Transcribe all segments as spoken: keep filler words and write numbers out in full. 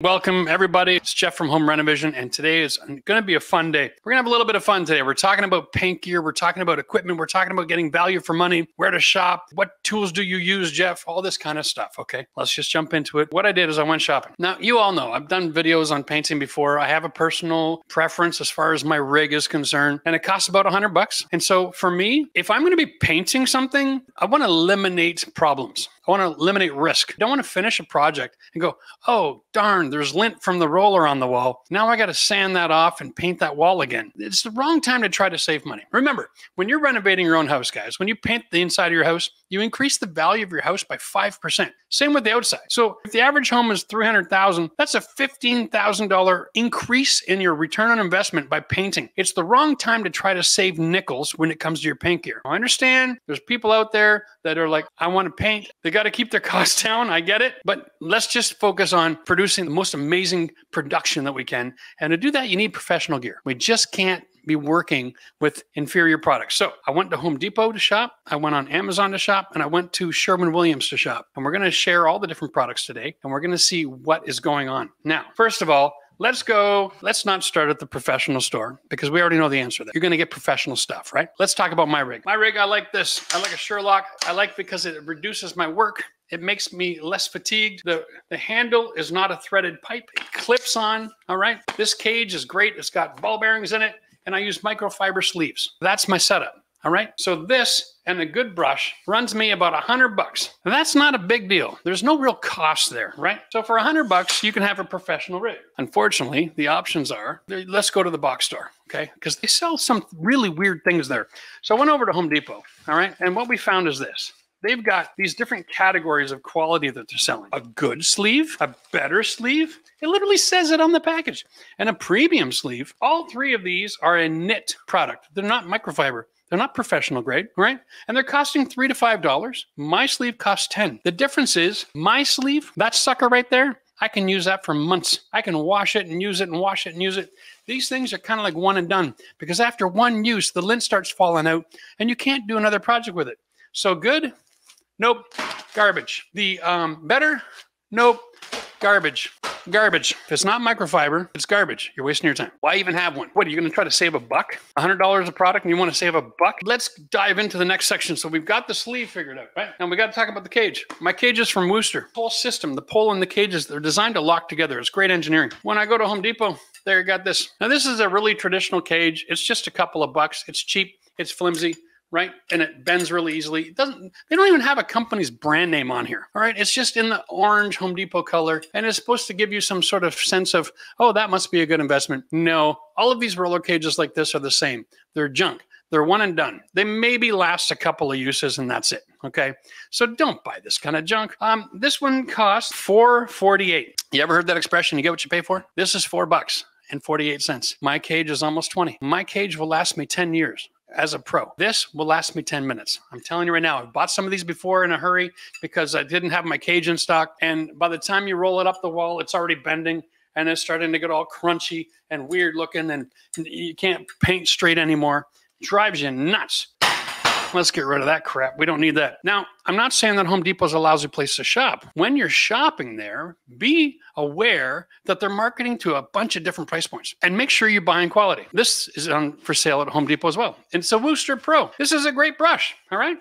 Welcome everybody, it's Jeff from Home RenoVision, and today is going to be a fun day. We're going to have a little bit of fun today. We're talking about paint gear, we're talking about equipment, we're talking about getting value for money, where to shop, what tools do you use, Jeff, all this kind of stuff, okay? Let's just jump into it. What I did is I went shopping. Now, you all know, I've done videos on painting before. I have a personal preference as far as my rig is concerned, and it costs about a hundred bucks. And so for me, if I'm going to be painting something, I want to eliminate problems. I want to eliminate risk. I don't want to finish a project and go, oh, darn, there's lint from the roller on the wall. Now I got to sand that off and paint that wall again. It's the wrong time to try to save money. Remember, when you're renovating your own house, guys, when you paint the inside of your house, you increase the value of your house by five percent. Same with the outside. So if the average home is three hundred thousand dollars, that's a fifteen thousand dollar increase in your return on investment by painting. It's the wrong time to try to save nickels when it comes to your paint gear. I understand there's people out there that are like, I want to paint. They got to keep their costs down. I get it. But let's just focus on producing the most amazing production that we can. And to do that, you need professional gear. We just can't be working with inferior products. So I went to Home Depot to shop, I went on Amazon to shop, and I went to Sherwin Williams to shop. And we're going to share all the different products today, and we're going to see what is going on. Now, first of all, Let's go, let's not start at the professional store because we already know the answer there. You're gonna get professional stuff, right? Let's talk about my rig. My rig, I like this. I like a Sherlock. I like because it reduces my work. It makes me less fatigued. The, the handle is not a threaded pipe. It clips on, all right? This cage is great. It's got ball bearings in it, and I use microfiber sleeves. That's my setup, all right? So this and a good brush runs me about a hundred bucks. Now, that's not a big deal. There's no real cost there, right? So for a hundred bucks, you can have a professional rig. Unfortunately, the options are, let's go to the box store, okay? Because they sell some really weird things there. So I went over to Home Depot, all right? And what we found is this. They've got these different categories of quality that they're selling. A good sleeve, a better sleeve. It literally says it on the package. And a premium sleeve. All three of these are a knit product. They're not microfiber. They're not professional grade, right? And they're costing three to five dollars. My sleeve costs ten. The difference is my sleeve, that sucker right there, I can use that for months. I can wash it and use it and wash it and use it. These things are kind of like one and done because after one use, the lint starts falling out and you can't do another project with it. So good, nope, garbage. The um, better, nope, garbage. Garbage. If it's not microfiber, it's garbage. You're wasting your time. Why even have one? What, are you going to try to save a buck? a hundred dollars a product and you want to save a buck? Let's dive into the next section. So we've got the sleeve figured out, right? Now we got to talk about the cage. My cage is from Wooster. Whole system, the pole and the cages, they're designed to lock together. It's great engineering. When I go to Home Depot, there, I got this. Now this is a really traditional cage. It's just a couple of bucks. It's cheap. It's flimsy, right? And it bends really easily. It doesn't, they don't even have a company's brand name on here. All right. It's just in the orange Home Depot color. And it's supposed to give you some sort of sense of, oh, that must be a good investment. No, all of these roller cages like this are the same. They're junk. They're one and done. They maybe last a couple of uses and that's it. Okay. So don't buy this kind of junk. Um, this one costs four forty-eight. You ever heard that expression? You get what you pay for? This is four bucks and forty-eight cents. My cage is almost twenty. My cage will last me ten years. As a pro. This will last me ten minutes. I'm telling you right now, I've bought some of these before in a hurry because I didn't have my cage in stock. And by the time you roll it up the wall, it's already bending and it's starting to get all crunchy and weird looking and you can't paint straight anymore. Drives you nuts. Let's get rid of that crap. We don't need that. Now, I'm not saying that Home Depot is a lousy place to shop. When you're shopping there, be aware that they're marketing to a bunch of different price points and make sure you buy in quality. This is on for sale at Home Depot as well. It's a Wooster Pro. This is a great brush, all right?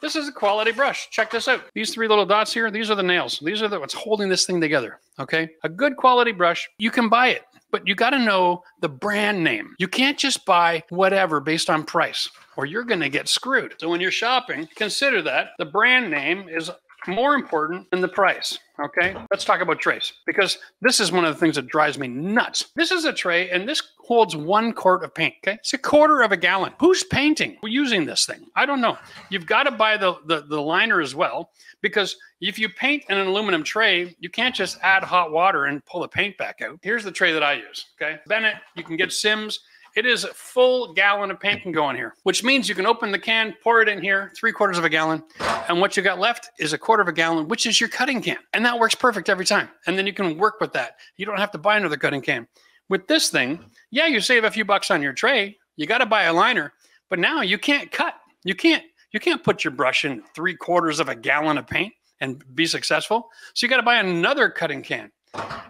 This is a quality brush. Check this out. These three little dots here, these are the nails. These are the, what's holding this thing together, okay? A good quality brush, you can buy it, but you got to know the brand name. You can't just buy whatever based on price or you're going to get screwed. So when you're shopping, consider that the brand name is more important than the price, okay? Let's talk about trays because this is one of the things that drives me nuts. This is a tray and this holds one quart of paint, okay? It's a quarter of a gallon. Who's painting? We're using this thing. I don't know. You've got to buy the, the, the liner as well because if you paint in an aluminum tray, you can't just add hot water and pull the paint back out. Here's the tray that I use, okay? Bennett, you can get Sims. It is a full gallon of paint can go in here, which means you can open the can, pour it in here, three quarters of a gallon. And what you got left is a quarter of a gallon, which is your cutting can. And that works perfect every time. And then you can work with that. You don't have to buy another cutting can. With this thing, yeah, you save a few bucks on your tray. You got to buy a liner, but now you can't cut. You can't, you can't put your brush in three quarters of a gallon of paint and be successful. So you got to buy another cutting can.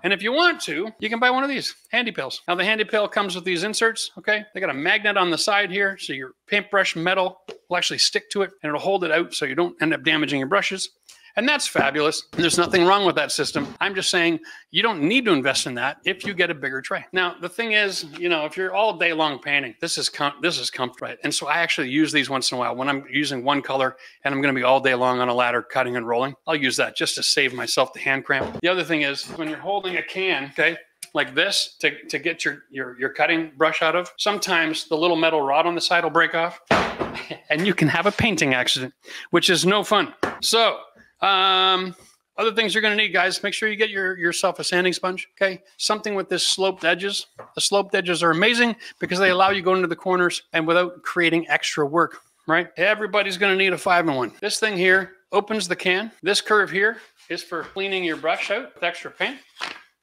And if you want to, you can buy one of these Handy Pails. Now the Handy Pail comes with these inserts, okay? They got a magnet on the side here, so your paintbrush metal will actually stick to it and it'll hold it out so you don't end up damaging your brushes. And that's fabulous. There's nothing wrong with that system. I'm just saying you don't need to invest in that if you get a bigger tray. Now, the thing is, you know, if you're all day long painting, this is com this is comfortable, right? And so I actually use these once in a while when I'm using one color and I'm gonna be all day long on a ladder cutting and rolling. I'll use that just to save myself the hand cramp. The other thing is when you're holding a can, okay, like this to, to get your, your, your cutting brush out of, sometimes the little metal rod on the side will break off and you can have a painting accident, which is no fun. So, Um, other things you're going to need, guys, make sure you get your, yourself a sanding sponge, okay? Something with this sloped edges. The sloped edges are amazing because they allow you to go into the corners and without creating extra work, right? Everybody's going to need a five in one. This thing here opens the can. This curve here is for cleaning your brush out with extra paint.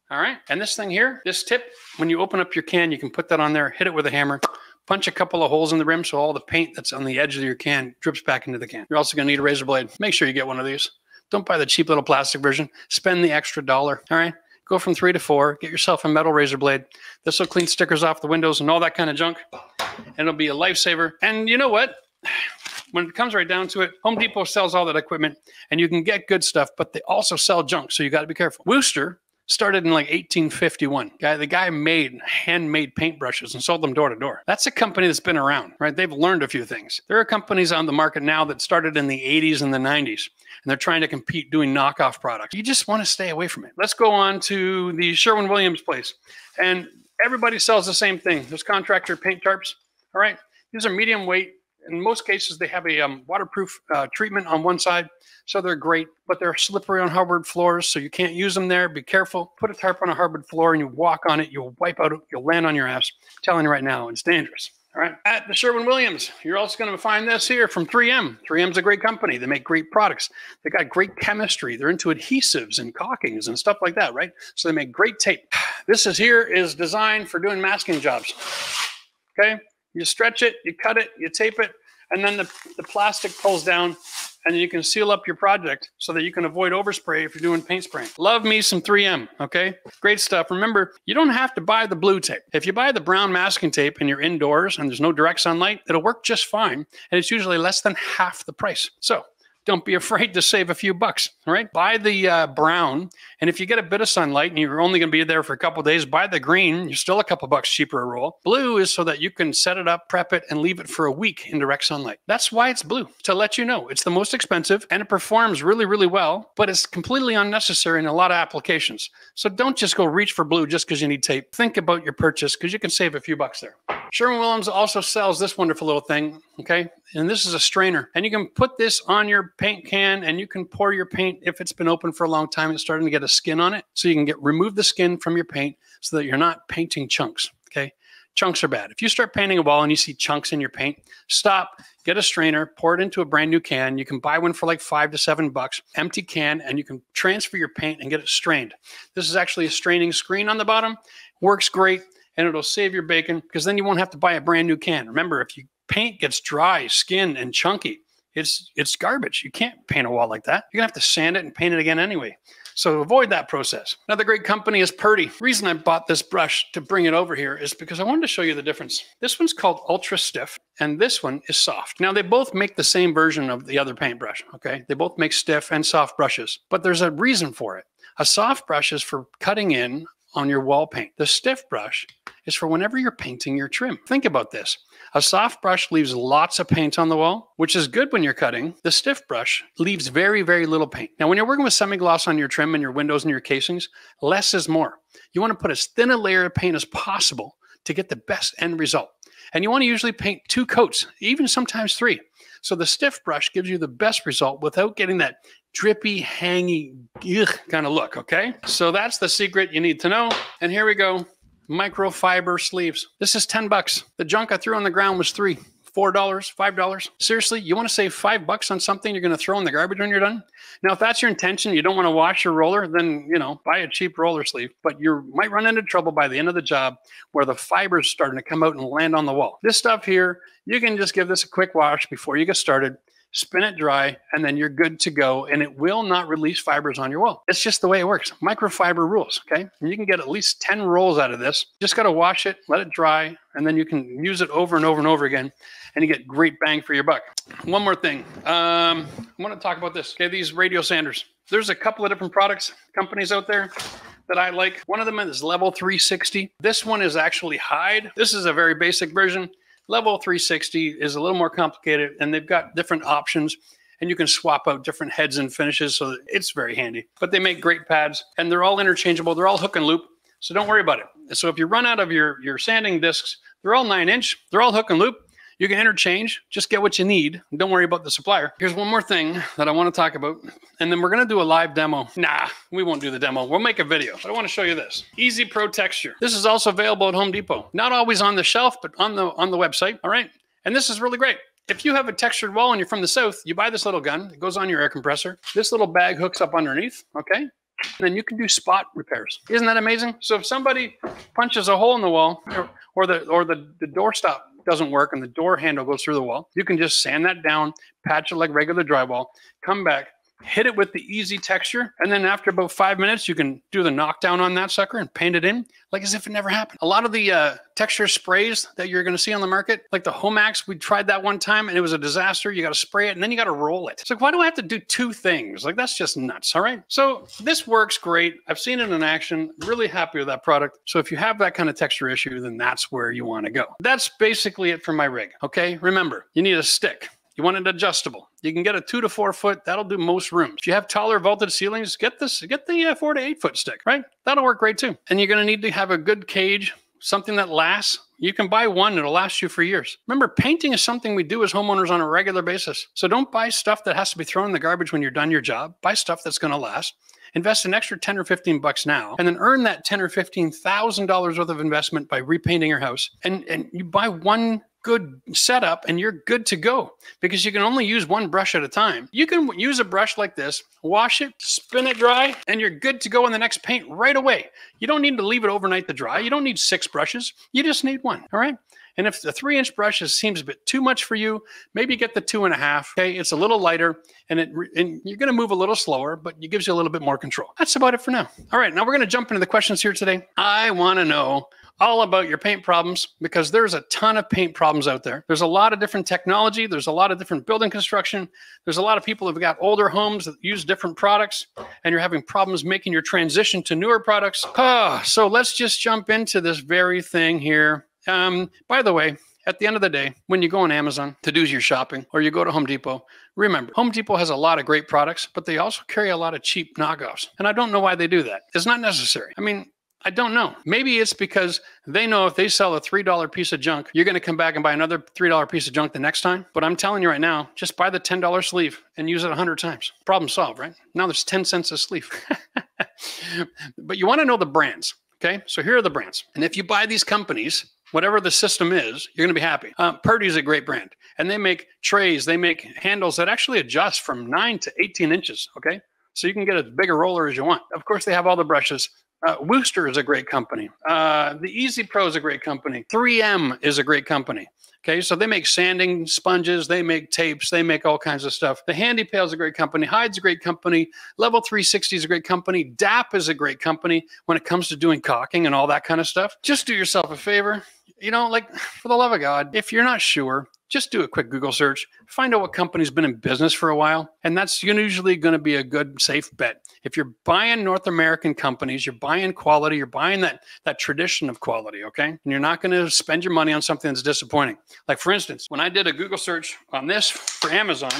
All right. And this thing here, this tip, when you open up your can, you can put that on there, hit it with a hammer. Punch a couple of holes in the rim so all the paint that's on the edge of your can drips back into the can. You're also going to need a razor blade. Make sure you get one of these. Don't buy the cheap little plastic version. Spend the extra dollar, all right? Go from three to four. Get yourself a metal razor blade. This will clean stickers off the windows and all that kind of junk. And it'll be a lifesaver. And you know what? When it comes right down to it, Home Depot sells all that equipment, and you can get good stuff, but they also sell junk, so you got to be careful. Wooster started in like eighteen fifty-one. Guy, the guy made handmade paintbrushes and sold them door to door. That's a company that's been around, right? They've learned a few things. There are companies on the market now that started in the eighties and the nineties, and they're trying to compete doing knockoff products. You just want to stay away from it. Let's go on to the Sherwin Williams place. And everybody sells the same thing. There's contractor paint tarps, all right? These are medium weight. In most cases, they have a um, waterproof uh, treatment on one side, so they're great, but they're slippery on hardwood floors, so you can't use them there. Be careful. Put a tarp on a hardwood floor, and you walk on it. You'll wipe out. You'll land on your ass. I'm telling you right now, it's dangerous. All right. At the Sherwin-Williams, you're also going to find this here from three M. three M's a great company. They make great products. They got great chemistry. They're into adhesives and caulkings and stuff like that, right? So they make great tape. This is here is designed for doing masking jobs, okay? You stretch it, you cut it, you tape it, and then the, the plastic pulls down and you can seal up your project so that you can avoid overspray if you're doing paint spraying. Love me some three M, okay? Great stuff. Remember, you don't have to buy the blue tape. If you buy the brown masking tape and you're indoors and there's no direct sunlight, it'll work just fine, and it's usually less than half the price. So don't be afraid to save a few bucks, all right? Buy the uh, brown, and if you get a bit of sunlight and you're only going to be there for a couple of days, buy the green. You're still a couple bucks cheaper a roll. Blue is so that you can set it up, prep it, and leave it for a week in direct sunlight. That's why it's blue, to let you know. It's the most expensive, and it performs really, really well, but it's completely unnecessary in a lot of applications. So don't just go reach for blue just because you need tape. Think about your purchase because you can save a few bucks there. Sherwin-Williams also sells this wonderful little thing, okay? And this is a strainer. And you can put this on your paint can and you can pour your paint if it's been open for a long time. It's starting to get a skin on it. So you can get remove the skin from your paint so that you're not painting chunks, okay? Chunks are bad. If you start painting a wall and you see chunks in your paint, stop, get a strainer, pour it into a brand new can. You can buy one for like five to seven bucks, empty can, and you can transfer your paint and get it strained. This is actually a straining screen on the bottom. Works great. And it'll save your bacon because then you won't have to buy a brand new can. Remember, if your paint gets dry, skinned, and chunky, it's it's garbage. You can't paint a wall like that. You're going to have to sand it and paint it again anyway. So avoid that process. Another great company is Purdy. The reason I bought this brush to bring it over here is because I wanted to show you the difference. This one's called Ultra Stiff, and this one is Soft. Now, they both make the same version of the other paintbrush, okay? They both make stiff and soft brushes, but there's a reason for it. A soft brush is for cutting in on your wall paint. The stiff brush is for whenever you're painting your trim. Think about this. A soft brush leaves lots of paint on the wall, which is good when you're cutting. The stiff brush leaves very, very little paint. Now, when you're working with semi-gloss on your trim and your windows and your casings, less is more. You want to put as thin a layer of paint as possible to get the best end result. And you want to usually paint two coats, even sometimes three. So the stiff brush gives you the best result without getting that drippy, hangy ugh, kind of look, okay? So that's the secret you need to know. And here we go. Microfiber sleeves. This is ten bucks. The junk I threw on the ground was three, four dollars, five dollars. Seriously, you want to save five bucks on something you're going to throw in the garbage when you're done? Now, if that's your intention, you don't want to wash your roller, then, you know, buy a cheap roller sleeve, but you might run into trouble by the end of the job where the fiber's starting to come out and land on the wall. This stuff here, you can just give this a quick wash before you get started. spin it dry, and then you're good to go, and it will not release fibers on your wall. It's just the way it works. Microfiber rules, okay? And you can get at least ten rolls out of this. Just gotta wash it, let it dry, and then you can use it over and over and over again, and you get great bang for your buck. One more thing, um, I wanna talk about this. Okay, these radial sanders. There's a couple of different products, companies out there that I like. One of them is Level three sixty. This one is actually Hyde. This is a very basic version. Level three sixty is a little more complicated, and they've got different options, and you can swap out different heads and finishes, so it's very handy. But they make great pads, and they're all interchangeable. They're all hook and loop, so don't worry about it. So if you run out of your, your sanding discs, they're all nine inch, they're all hook and loop. You can interchange, just get what you need. Don't worry about the supplier. Here's one more thing that I want to talk about, and then we're going to do a live demo. Nah, we won't do the demo. We'll make a video. But I want to show you this. Easy Pro Texture. This is also available at Home Depot. Not always on the shelf, but on the, on the website. All right. And this is really great. If you have a textured wall and you're from the South, you buy this little gun. It goes on your air compressor. This little bag hooks up underneath. Okay. And then you can do spot repairs. Isn't that amazing? So if somebody punches a hole in the wall, or, or the, or the, the doorstop doesn't work and the door handle goes through the wall, you can just sand that down, patch it like regular drywall, come back, hit it with the easy texture, and then after about five minutes, you can do the knockdown on that sucker and paint it in like as if it never happened. A lot of the uh, texture sprays that you're gonna see on the market, like the Homax, we tried that one time and it was a disaster. You gotta spray it and then you gotta roll it. It's like, why do I have to do two things? Like, that's just nuts, all right? So this works great. I've seen it in action, really happy with that product. So if you have that kind of texture issue, then that's where you wanna go. That's basically it for my rig, okay? Remember, you need a stick. You want it adjustable. You can get a two to four foot. That'll do most rooms. If you have taller vaulted ceilings, get this, get the uh, four to eight foot stick, right? That'll work great too. And you're going to need to have a good cage, something that lasts. You can buy one. It'll last you for years. Remember, painting is something we do as homeowners on a regular basis. So don't buy stuff that has to be thrown in the garbage when you're done your job. Buy stuff that's going to last. Invest an extra ten or fifteen bucks now, and then earn that ten or fifteen thousand dollars worth of investment by repainting your house. And, and you buy one good setup and you're good to go, because you can only use one brush at a time. You can use a brush like this, wash it, spin it dry, and you're good to go in the next paint right away. You don't need to leave it overnight to dry. You don't need six brushes. You just need one, all right? And if the three inch brush seems a bit too much for you, maybe get the two and a half, okay? It's a little lighter, and, it, and you're gonna move a little slower, but it gives you a little bit more control. That's about it for now. All right, now we're gonna jump into the questions here today. I wanna know all about your paint problems, because there's a ton of paint problems out there. There's a lot of different technology. There's a lot of different building construction. There's a lot of people who've got older homes that use different products, and you're having problems making your transition to newer products. Oh, so let's just jump into this very thing here. Um, by the way, at the end of the day, when you go on Amazon to do your shopping, or you go to Home Depot, remember, Home Depot has a lot of great products, but they also carry a lot of cheap knockoffs. And I don't know why they do that. It's not necessary. I mean, I don't know. Maybe it's because they know if they sell a three dollar piece of junk, you're going to come back and buy another three dollar piece of junk the next time. But I'm telling you right now, just buy the ten dollar sleeve and use it a hundred times. Problem solved, right? Now there's ten cents a sleeve. But you want to know the brands, okay? So here are the brands. And if you buy these companies, whatever the system is, you're going to be happy. Uh, Purdy is a great brand, and they make trays. They make handles that actually adjust from nine to eighteen inches, okay? So you can get as big a roller as you want. Of course, they have all the brushes. Uh, Wooster is a great company. Uh, the Easy Pro is a great company. three M is a great company. Okay, so they make sanding sponges, they make tapes, they make all kinds of stuff. The Handy Pail is a great company. Hyde's a great company. Level three sixty is a great company. D A P is a great company when it comes to doing caulking and all that kind of stuff. Just do yourself a favor. You know, like, for the love of God, if you're not sure, just do a quick Google search. Find out what company's been in business for a while. And that's usually going to be a good, safe bet. If you're buying North American companies, you're buying quality, you're buying that, that tradition of quality, okay? And you're not going to spend your money on something that's disappointing. Like, for instance, when I did a Google search on this for Amazon,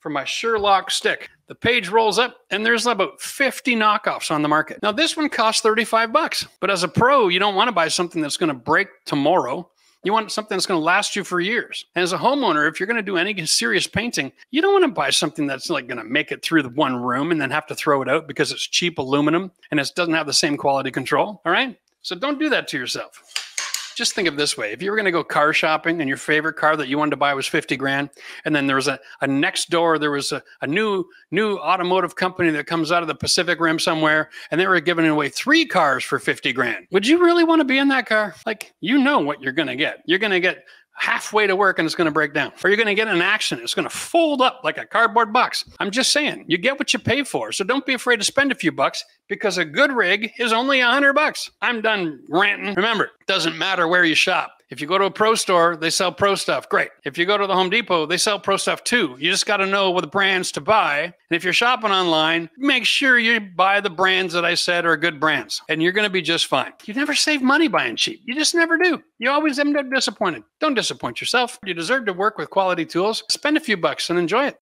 for my Sherlock stick, the page rolls up and there's about fifty knockoffs on the market. Now this one costs thirty-five bucks, but as a pro, you don't want to buy something that's going to break tomorrow. You want something that's going to last you for years. And as a homeowner, if you're going to do any serious painting, you don't want to buy something that's like going to make it through the one room and then have to throw it out because it's cheap aluminum and it doesn't have the same quality control. All right. So don't do that to yourself. Just think of this way. If you were going to go car shopping and your favorite car that you wanted to buy was fifty grand, and then there was a, a next door, there was a, a new new automotive company that comes out of the Pacific Rim somewhere, and they were giving away three cars for fifty grand. Would you really want to be in that car? Like, you know what you're going to get. You're going to get halfway to work and it's going to break down, or you're going to get in an accident. It's going to fold up like a cardboard box. I'm just saying, you get what you pay for. So don't be afraid to spend a few bucks, because a good rig is only a hundred bucks. I'm done ranting. Remember, it doesn't matter where you shop. If you go to a pro store, they sell pro stuff. Great. If you go to the Home Depot, they sell pro stuff too. You just got to know what the brands to buy. And if you're shopping online, make sure you buy the brands that I said are good brands, and you're going to be just fine. You never save money buying cheap. You just never do. You always end up disappointed. Don't disappoint yourself. You deserve to work with quality tools. Spend a few bucks and enjoy it.